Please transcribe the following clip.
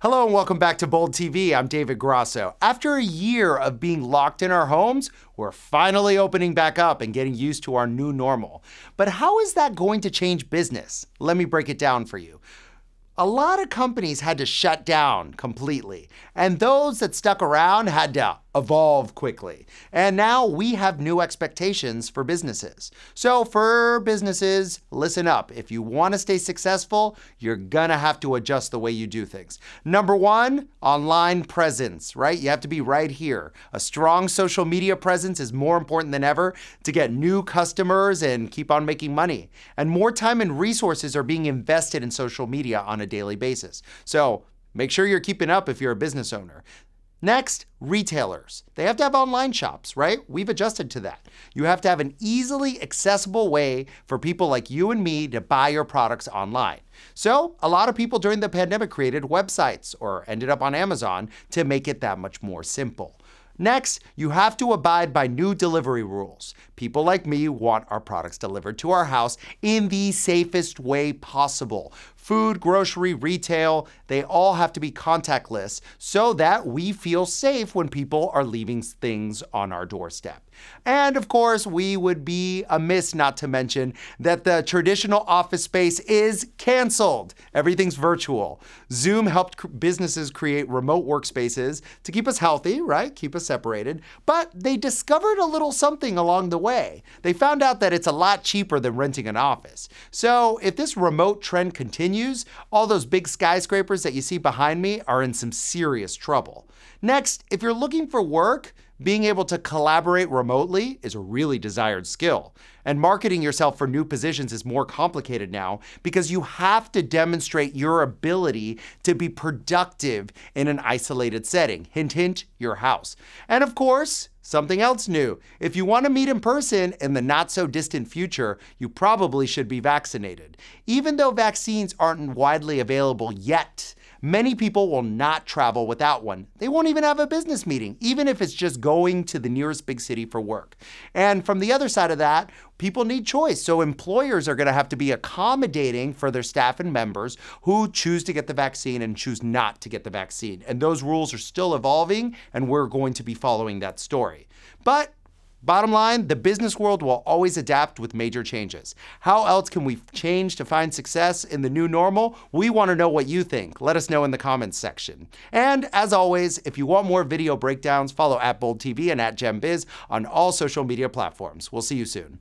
Hello and welcome back to Bold TV. I'm David Grasso. After a year of being locked in our homes, we're finally opening back up and getting used to our new normal. But how is that going to change business? Let me break it down for you. A lot of companies had to shut down completely, and those that stuck around had to evolve quickly. And now we have new expectations for businesses. So for businesses, listen up. If you want to stay successful, you're gonna have to adjust the way you do things. Number one, online presence, right? You have to be right here. A strong social media presence is more important than ever to get new customers and keep on making money. And more time and resources are being invested in social media on a daily basis. So make sure you're keeping up if you're a business owner. Next, retailers. They have to have online shops, right? We've adjusted to that. You have to have an easily accessible way for people like you and me to buy your products online. So a lot of people during the pandemic created websites or ended up on Amazon to make it that much more simple. Next, you have to abide by new delivery rules. People like me want our products delivered to our house in the safest way possible. Food, grocery, retail, they all have to be contactless so that we feel safe when people are leaving things on our doorstep. And of course, we would be amiss not to mention that the traditional office space is canceled. Everything's virtual. Zoom helped businesses create remote workspaces to keep us healthy, right? Keep us separated. But they discovered a little something along the way. They found out that it's a lot cheaper than renting an office. So if this remote trend continues, all those big skyscrapers that you see behind me are in some serious trouble. Next, if you're looking for work, being able to collaborate remotely is a really desired skill. And marketing yourself for new positions is more complicated now because you have to demonstrate your ability to be productive in an isolated setting. Hint, hint, your house. And of course, something else new. If you want to meet in person in the not so distant future, you probably should be vaccinated. Even though vaccines aren't widely available yet, many people will not travel without one. They won't even have a business meeting, even if it's just going to the nearest big city for work. And from the other side of that, people need choice. So employers are going to have to be accommodating for their staff and members who choose to get the vaccine and choose not to get the vaccine. And those rules are still evolving, and we're going to be following that story. But bottom line, the business world will always adapt with major changes. How else can we change to find success in the new normal? We want to know what you think. Let us know in the comments section. And as always, if you want more video breakdowns, follow @BoldTV and @GemBiz on all social media platforms. We'll see you soon.